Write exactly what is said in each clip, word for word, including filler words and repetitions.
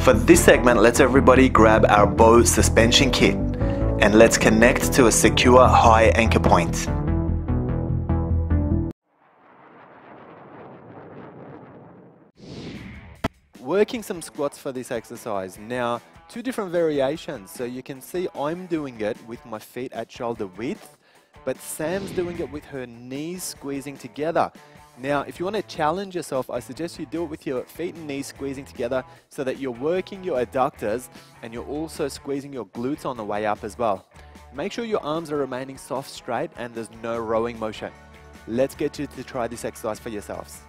For this segment, let's everybody grab our bow suspension kit and let's connect to a secure high anchor point. Working some squats for this exercise. Now, two different variations. So you can see I'm doing it with my feet at shoulder width, but Sam's doing it with her knees squeezing together. Now, if you want to challenge yourself, I suggest you do it with your feet and knees squeezing together so that you're working your adductors and you're also squeezing your glutes on the way up as well. Make sure your arms are remaining soft, straight, and there's no rowing motion. Let's get you to try this exercise for yourselves.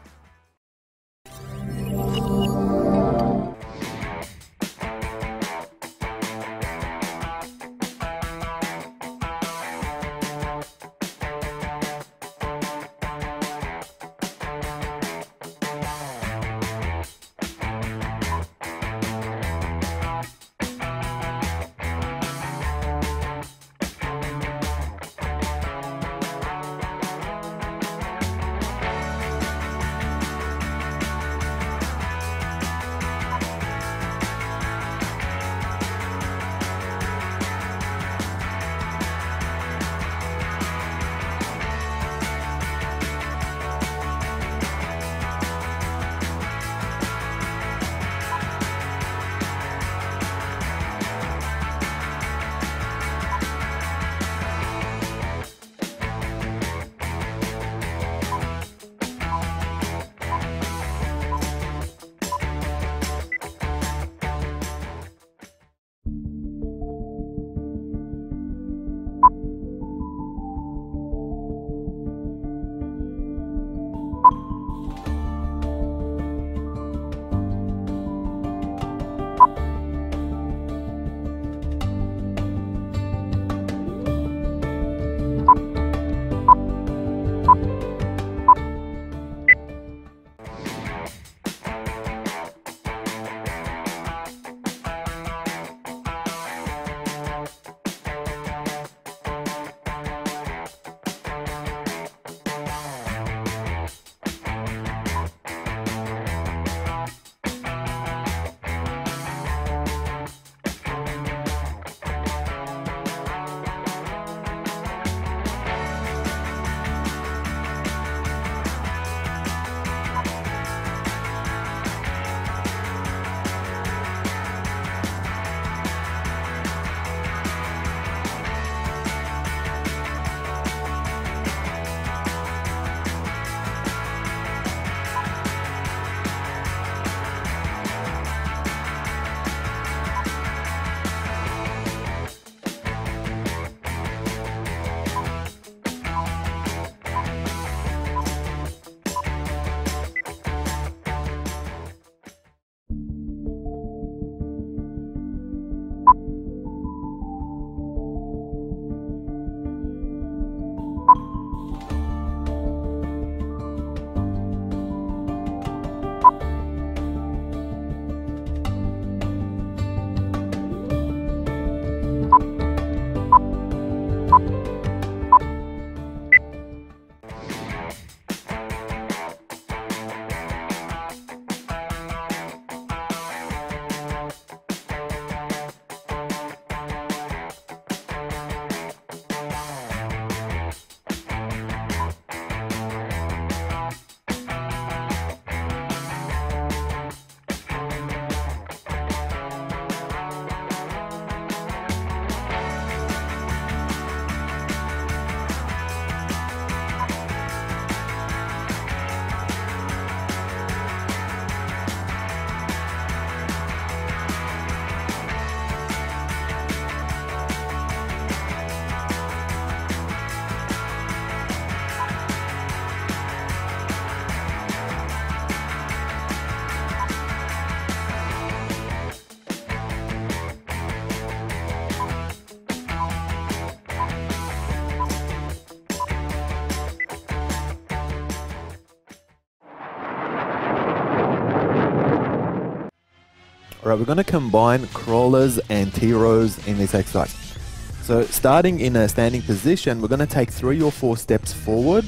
Alright, we're going to combine crawlers and T-rows in this exercise. So starting in a standing position, we're going to take three or four steps forward,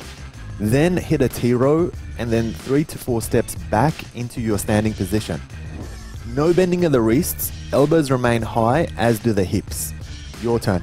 then hit a T-row, and then three to four steps back into your standing position. No bending of the wrists, elbows remain high, as do the hips. Your turn.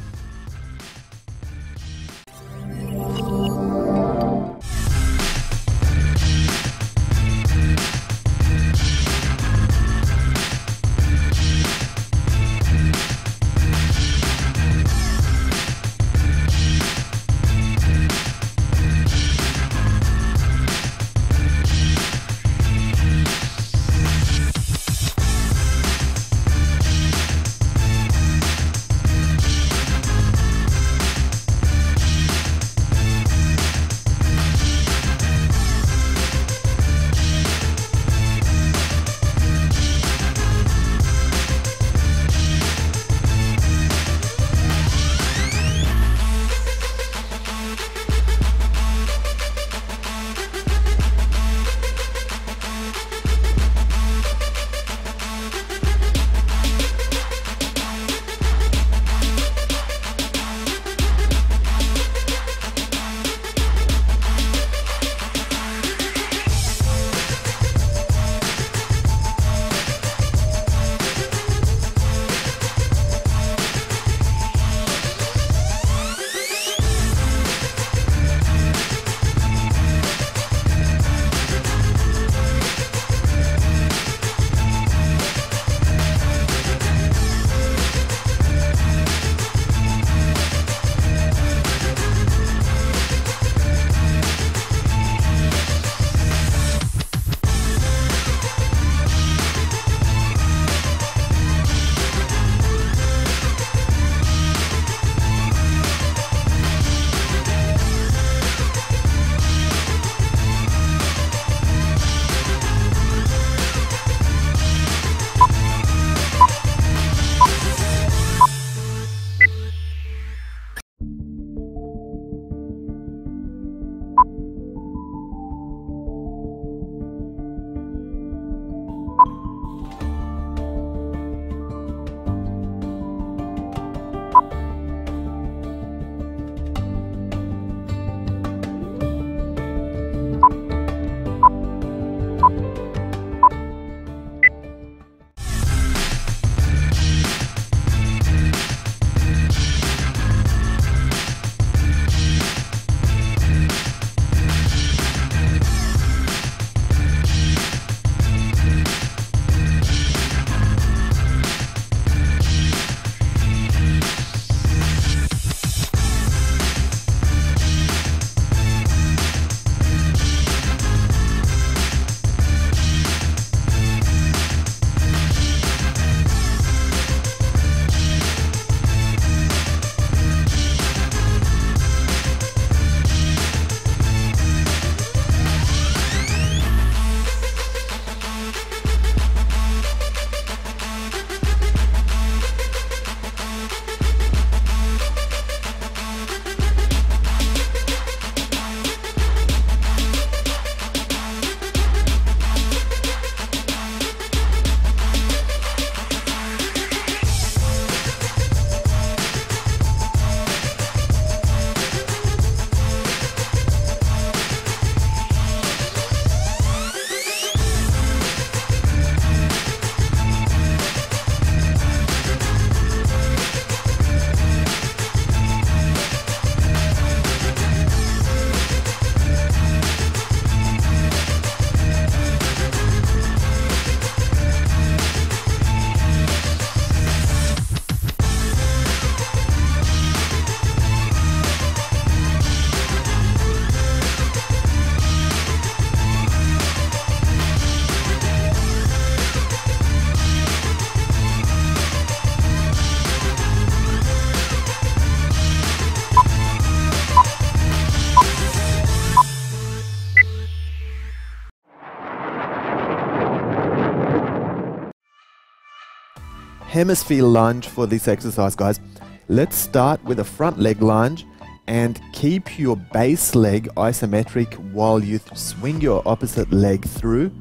Hemisphere lunge for this exercise, guys. Let's start with a front leg lunge and keep your base leg isometric while you swing your opposite leg through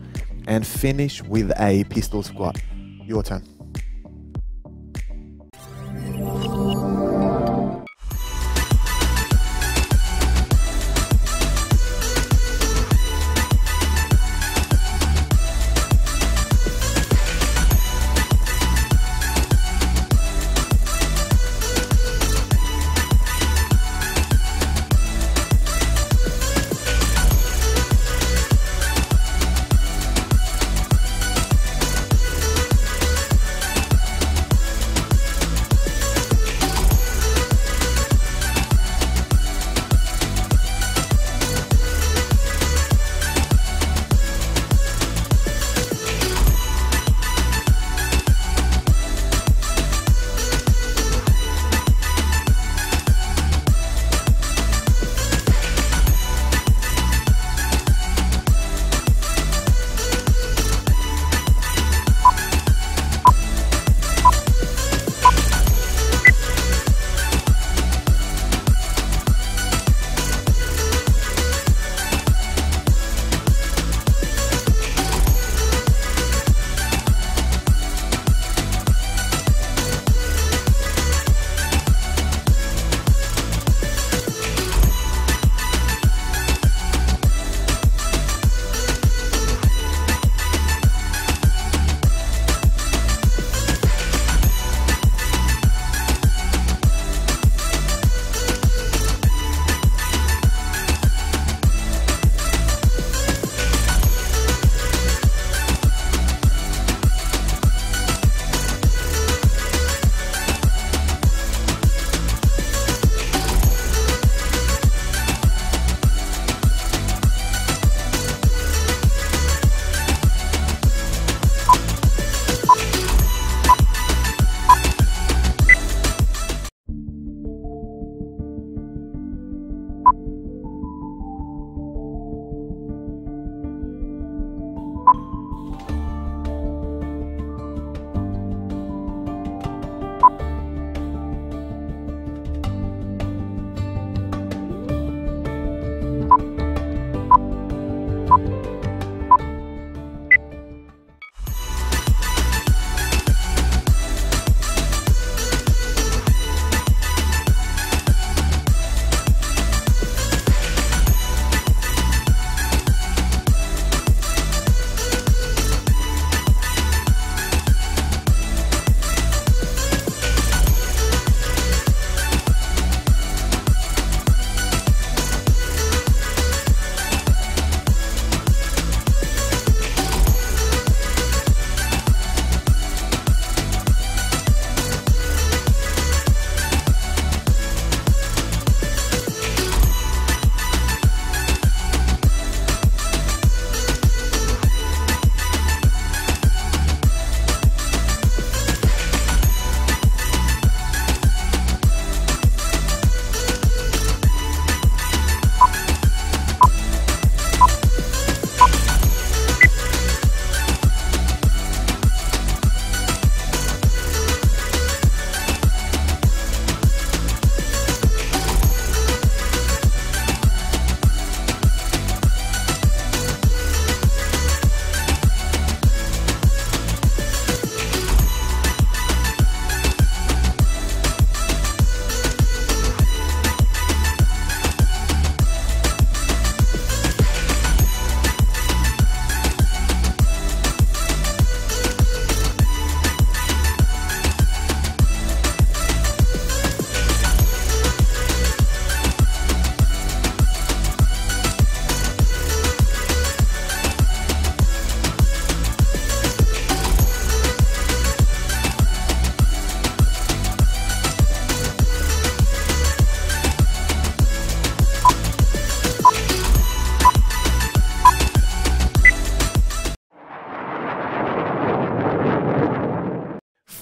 and finish with a pistol squat. Your turn.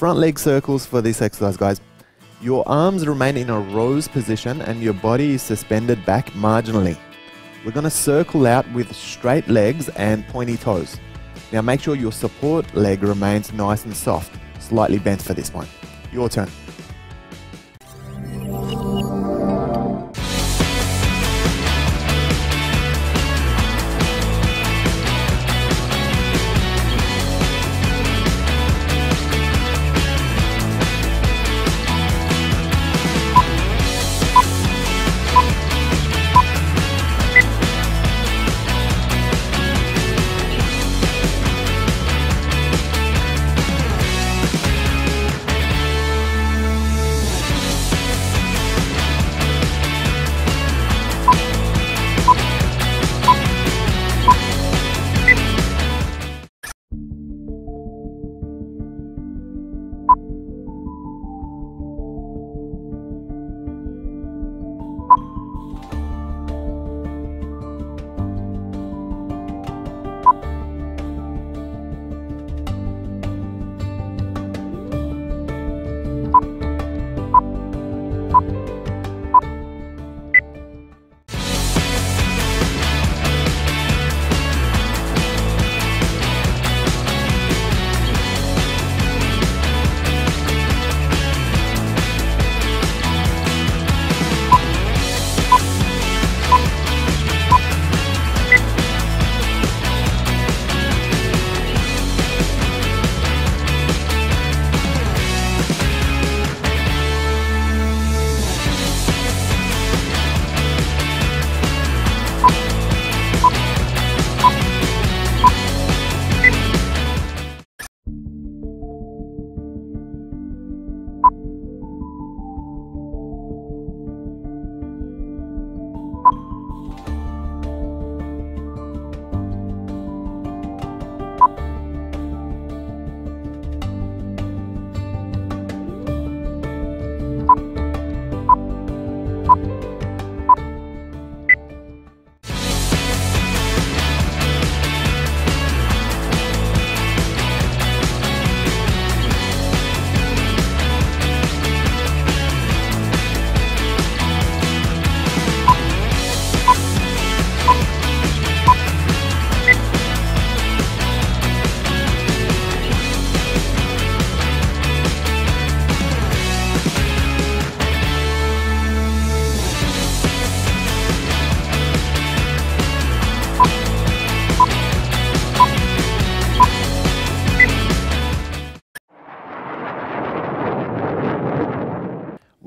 front leg circles for this exercise, guys. Your arms remain in a rose position and your body is suspended back marginally. We're going to circle out with straight legs and pointy toes. Now make sure your support leg remains nice and soft, slightly bent for this one. Your turn.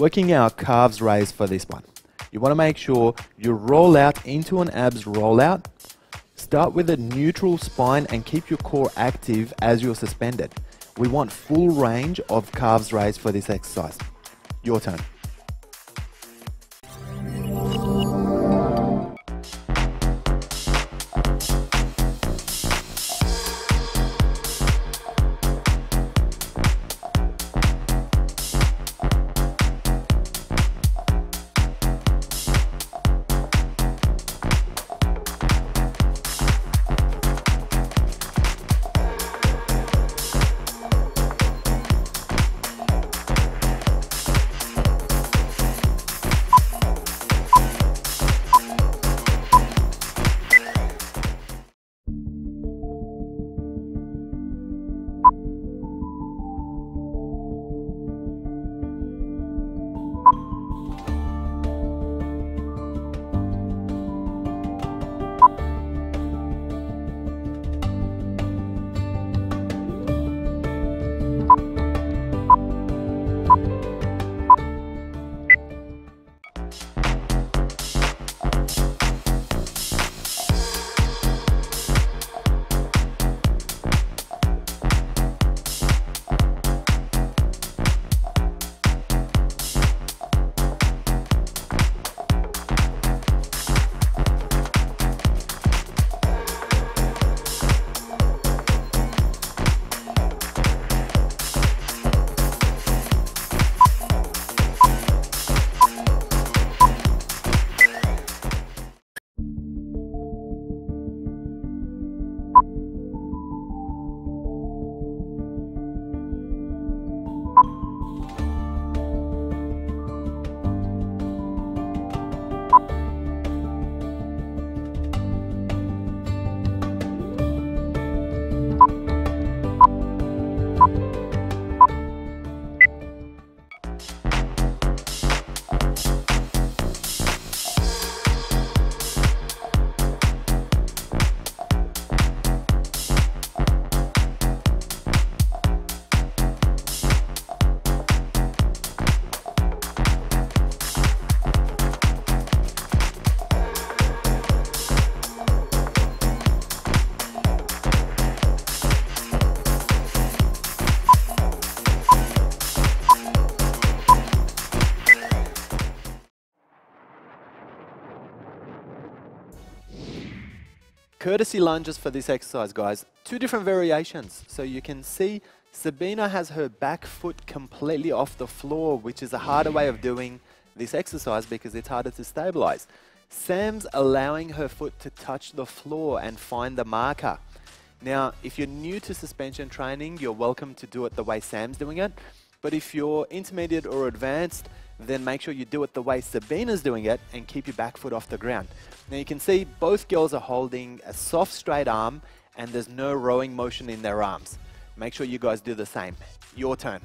Working our calves raise for this one. You want to make sure you roll out into an abs rollout. Start with a neutral spine and keep your core active as you're suspended. We want full range of calves raise for this exercise. Your turn. Courtesy lunges for this exercise, guys. Two different variations. So you can see Sabina has her back foot completely off the floor, which is a harder way of doing this exercise because it's harder to stabilize. Sam's allowing her foot to touch the floor and find the marker. Now, if you're new to suspension training, you're welcome to do it the way Sam's doing it. But if you're intermediate or advanced, then make sure you do it the way Sabina's doing it and keep your back foot off the ground. Now you can see both girls are holding a soft straight arm and there's no rowing motion in their arms. Make sure you guys do the same. Your turn.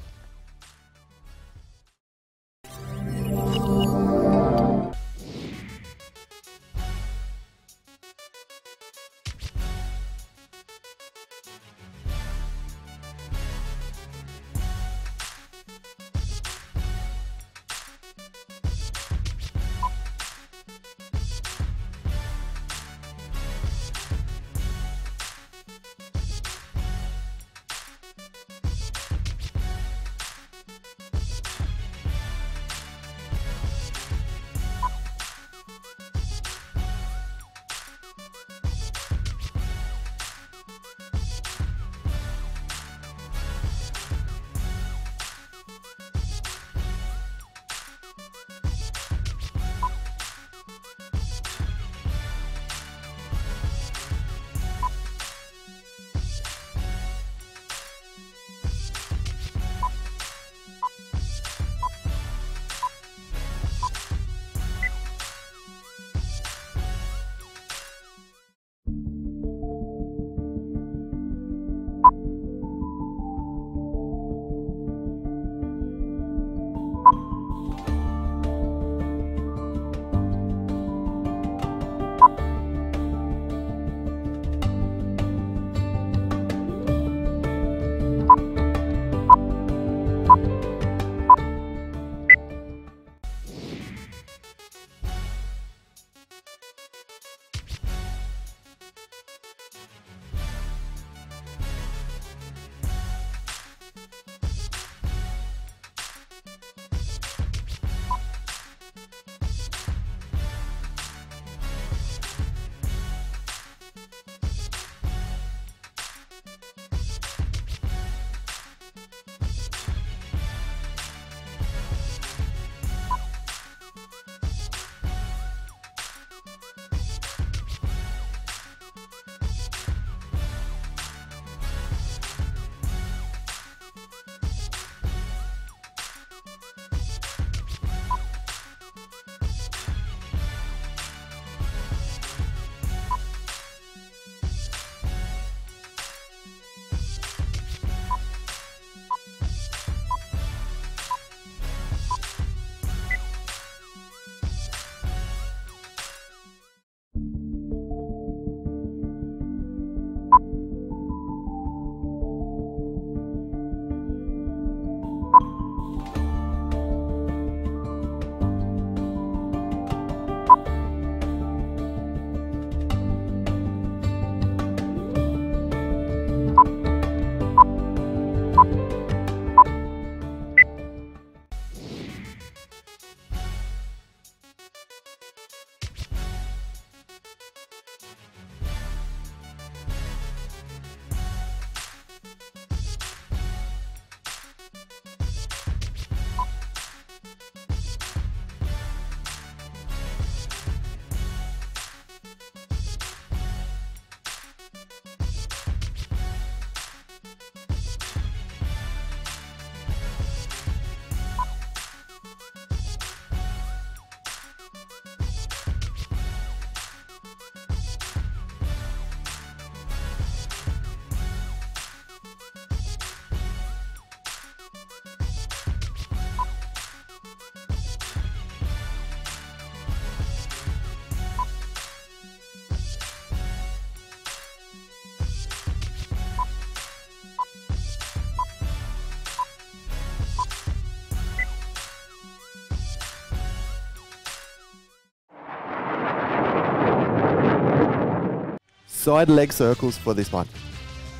Side leg circles for this one.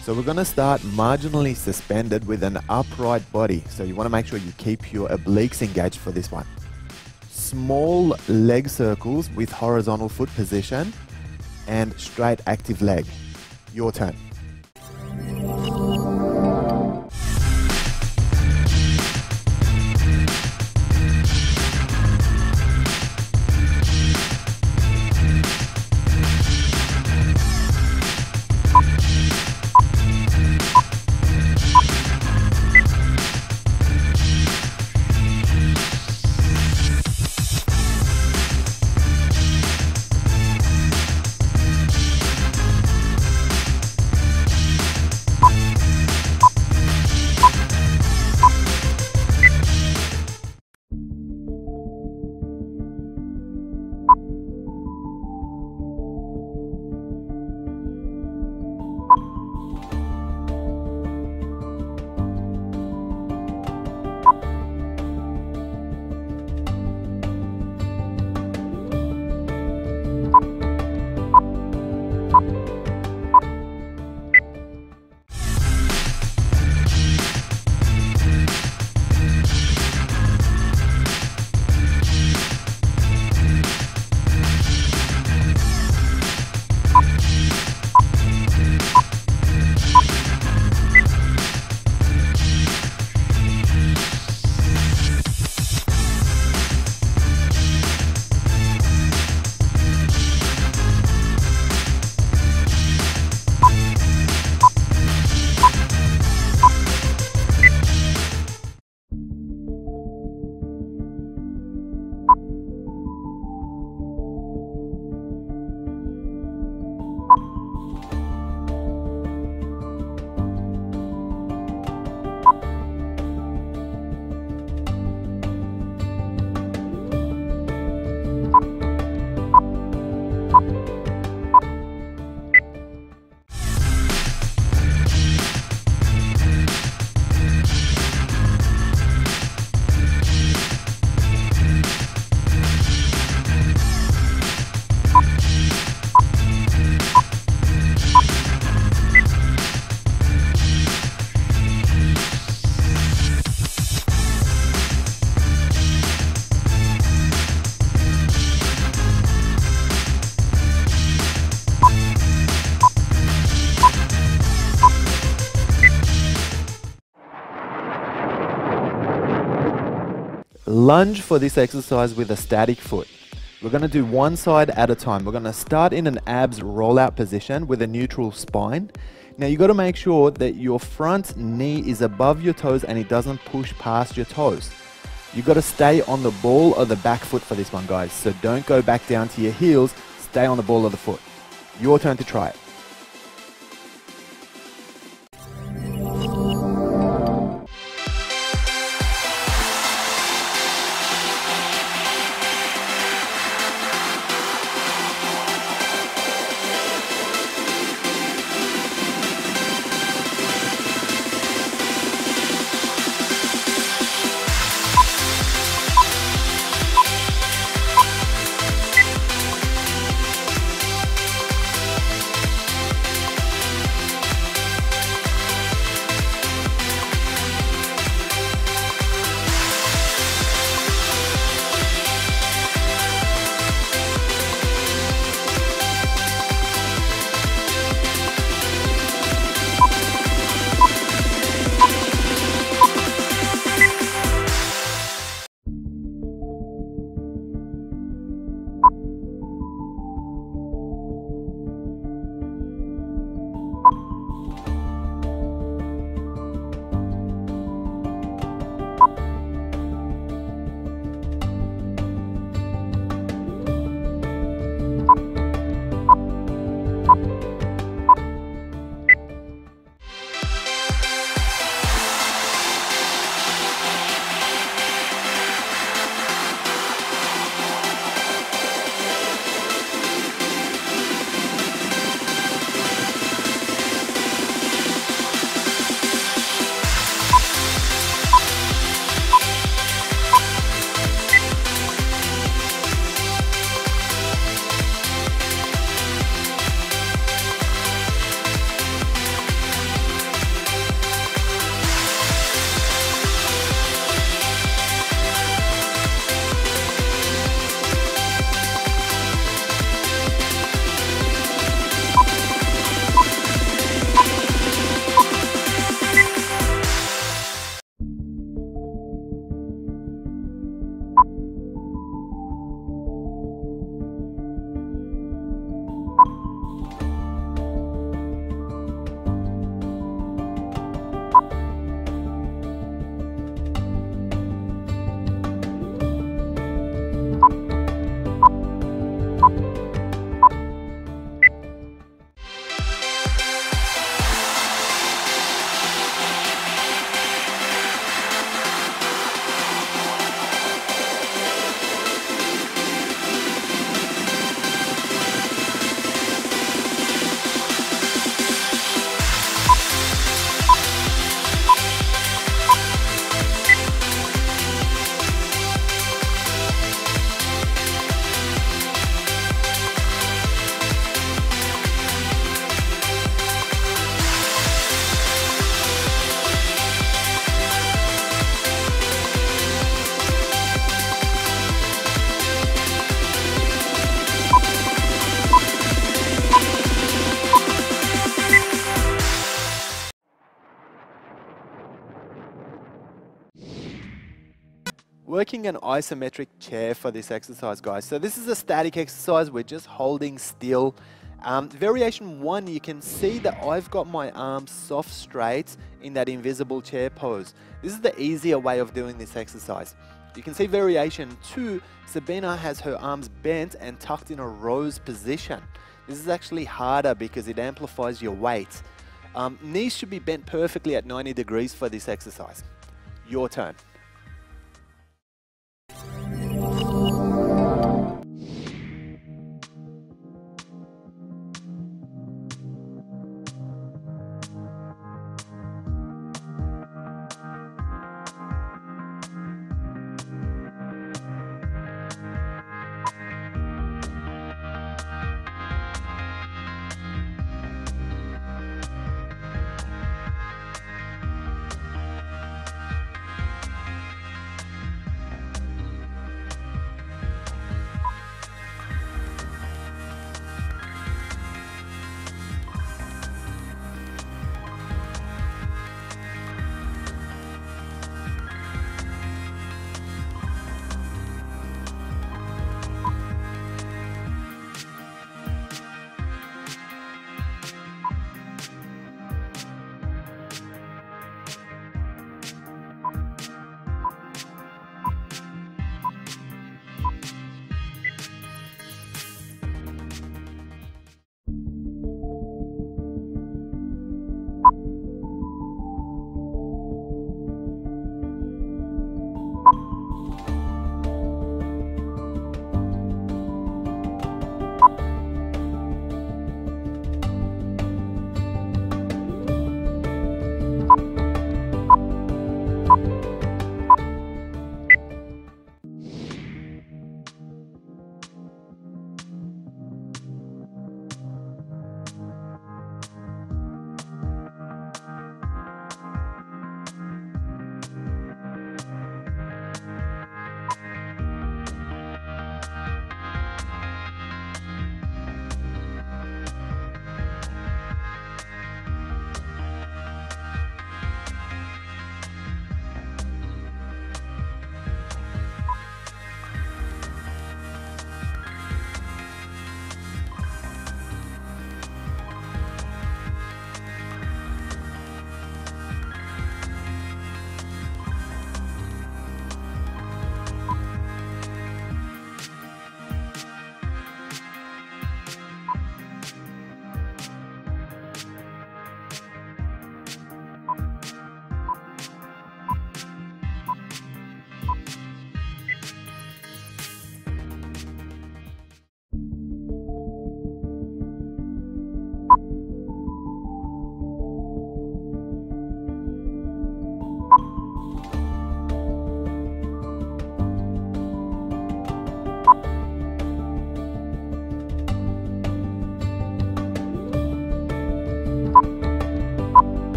So we're going to start marginally suspended with an upright body. So you want to make sure you keep your obliques engaged for this one. Small leg circles with horizontal foot position. and straight active leg. Your turn. Lunge for this exercise with a static foot. We're going to do one side at a time. We're going to start in an abs rollout position with a neutral spine. Now you've got to make sure that your front knee is above your toes and it doesn't push past your toes. You've got to stay on the ball of the back foot for this one, guys. So don't go back down to your heels. Stay on the ball of the foot. Your turn to try it. working an isometric chair for this exercise, guys. So this is a static exercise. We're just holding still. Um, variation one, you can see that I've got my arms soft straight in that invisible chair pose. This is the easier way of doing this exercise. You can see variation two, Sabina has her arms bent and tucked in a rose position. This is actually harder because it amplifies your weight. Um, knees should be bent perfectly at ninety degrees for this exercise. Your turn.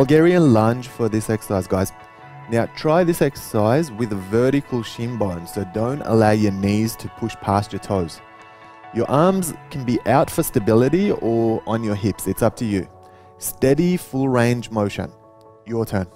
Bulgarian lunge for this exercise, guys. Now try this exercise with a vertical shin bone, so don't allow your knees to push past your toes. Your arms can be out for stability or on your hips, it's up to you. Steady, full range motion. Your turn.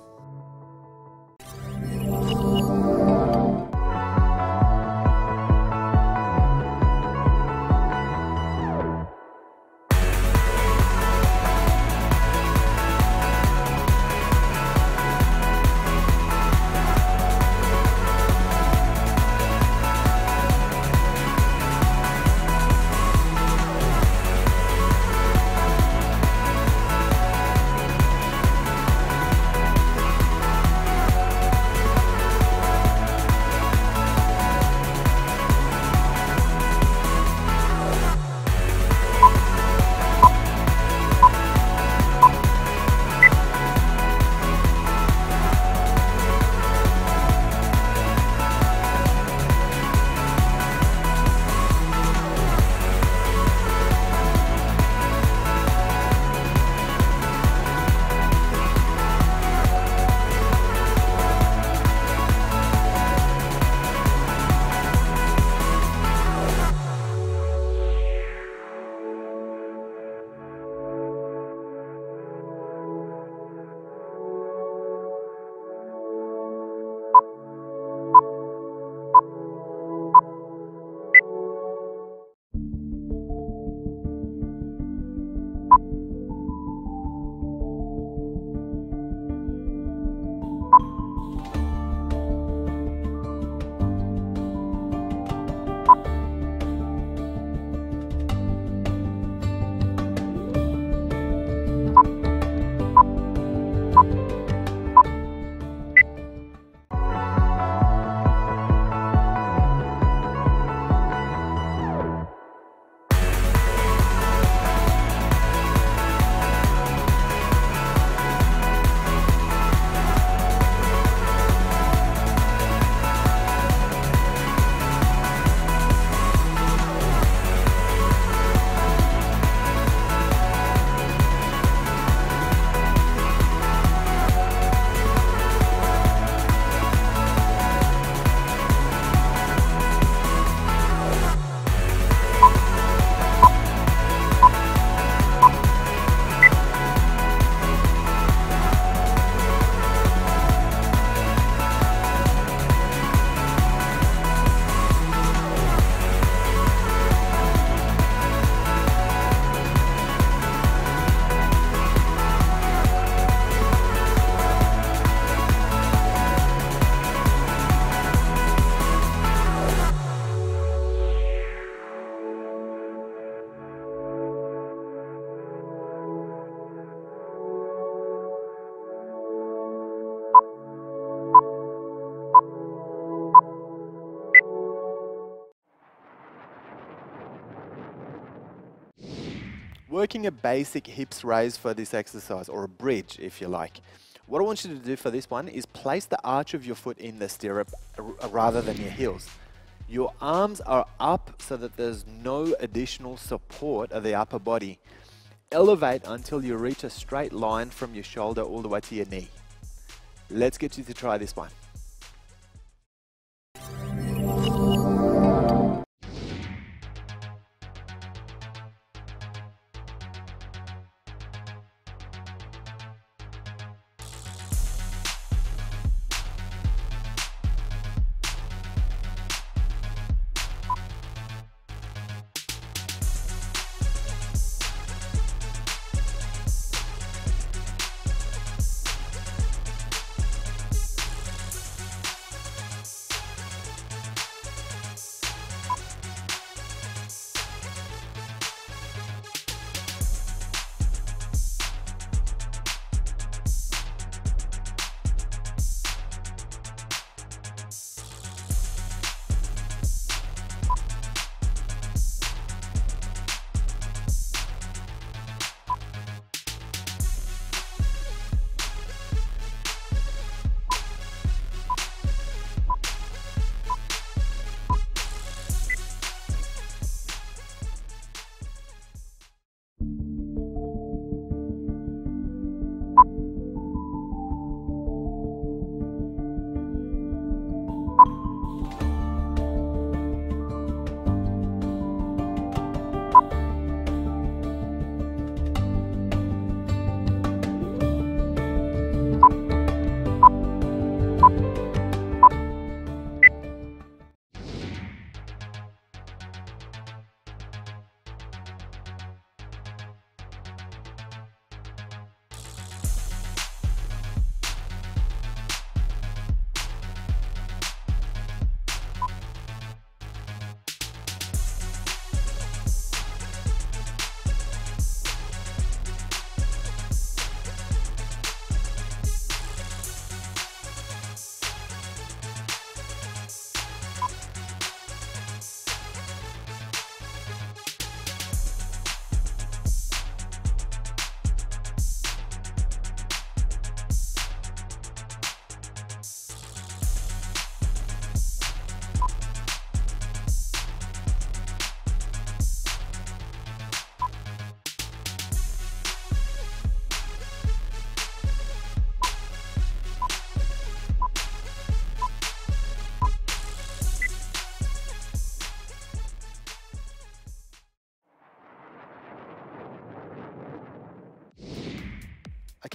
working a basic hips raise for this exercise, or a bridge if you like. What I want you to do for this one is place the arch of your foot in the stirrup rather than your heels. Your arms are up so that there's no additional support of the upper body. Elevate until you reach a straight line from your shoulder all the way to your knee. Let's get you to try this one.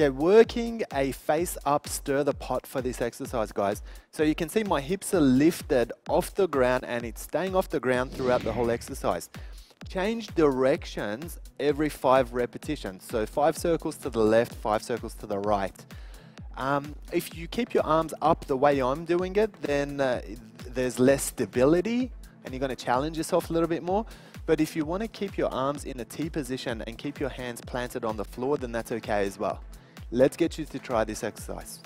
Okay, working a face-up stir the pot for this exercise, guys. So you can see my hips are lifted off the ground and it's staying off the ground throughout the whole exercise. Change directions every five repetitions. So five circles to the left, five circles to the right. Um, if you keep your arms up the way I'm doing it, then uh, there's less stability and you're going to challenge yourself a little bit more. But if you want to keep your arms in a T position and keep your hands planted on the floor, then that's okay as well. Let's get you to try this exercise.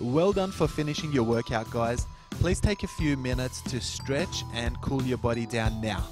Well done for finishing your workout, guys. Please take a few minutes to stretch and cool your body down now.